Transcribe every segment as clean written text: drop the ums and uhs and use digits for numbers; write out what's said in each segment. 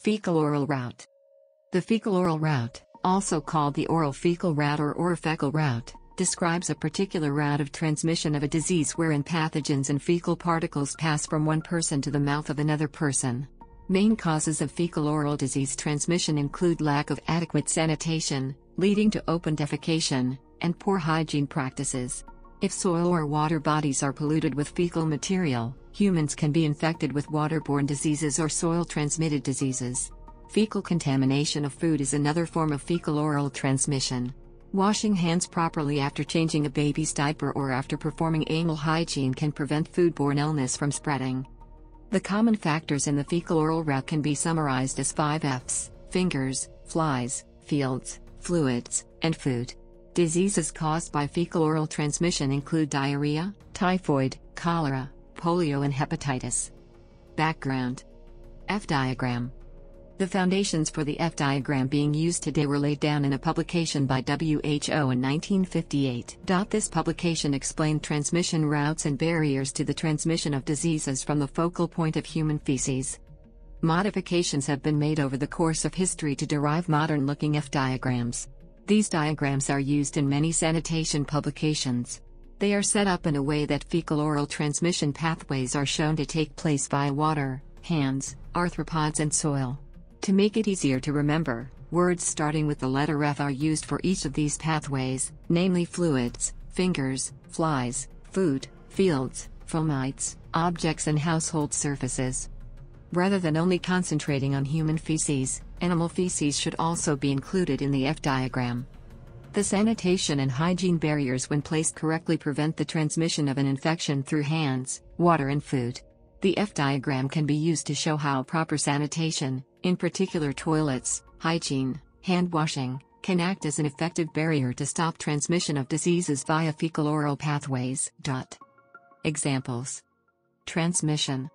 Fecal-oral route. The fecal-oral route, also called the oral fecal route or orofecal route, describes a particular route of transmission of a disease wherein pathogens and fecal particles pass from one person to the mouth of another person. Main causes of fecal-oral disease transmission include lack of adequate sanitation, leading to open defecation, and poor hygiene practices. If soil or water bodies are polluted with fecal material, humans can be infected with waterborne diseases or soil-transmitted diseases. Fecal contamination of food is another form of fecal-oral transmission. Washing hands properly after changing a baby's diaper or after performing anal hygiene can prevent foodborne illness from spreading. The common factors in the fecal-oral route can be summarized as 5 Fs: fingers, flies, fields, fluids, and food. Diseases caused by fecal-oral transmission include diarrhea, typhoid, cholera, polio, and hepatitis. Background. F-diagram. The foundations for the F-diagram being used today were laid down in a publication by WHO in 1958. This publication explained transmission routes and barriers to the transmission of diseases from the focal point of human feces. Modifications have been made over the course of history to derive modern-looking F-diagrams. These diagrams are used in many sanitation publications. They are set up in a way that fecal-oral transmission pathways are shown to take place via water, hands, arthropods, and soil. To make it easier to remember, words starting with the letter F are used for each of these pathways, namely fluids, fingers, flies, food, fields, fomites, objects, and household surfaces. Rather than only concentrating on human feces, animal feces should also be included in the F-diagram. The sanitation and hygiene barriers, when placed correctly, prevent the transmission of an infection through hands, water, and food. The F-diagram can be used to show how proper sanitation, in particular toilets, hygiene, hand washing, can act as an effective barrier to stop transmission of diseases via fecal-oral pathways. Examples. Transmission.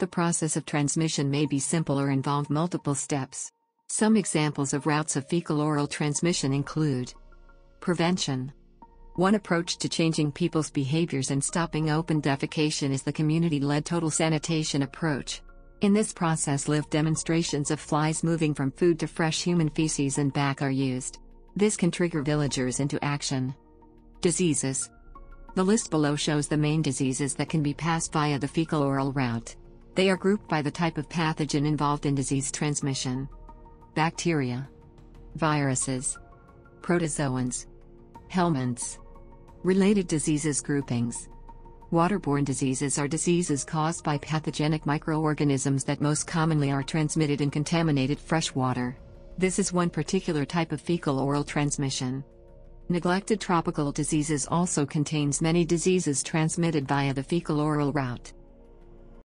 The process of transmission may be simple or involve multiple steps. Some examples of routes of fecal-oral transmission include prevention. One approach to changing people's behaviors and stopping open defecation is the community-led total sanitation approach. In this process, live demonstrations of flies moving from food to fresh human feces and back are used. This can trigger villagers into action. Diseases. The list below shows the main diseases that can be passed via the fecal-oral route. They are grouped by the type of pathogen involved in disease transmission. Bacteria. Viruses. Protozoans. Helminths. Related diseases groupings. Waterborne diseases are diseases caused by pathogenic microorganisms that most commonly are transmitted in contaminated fresh water. This is one particular type of fecal-oral transmission. Neglected tropical diseases also contains many diseases transmitted via the fecal-oral route.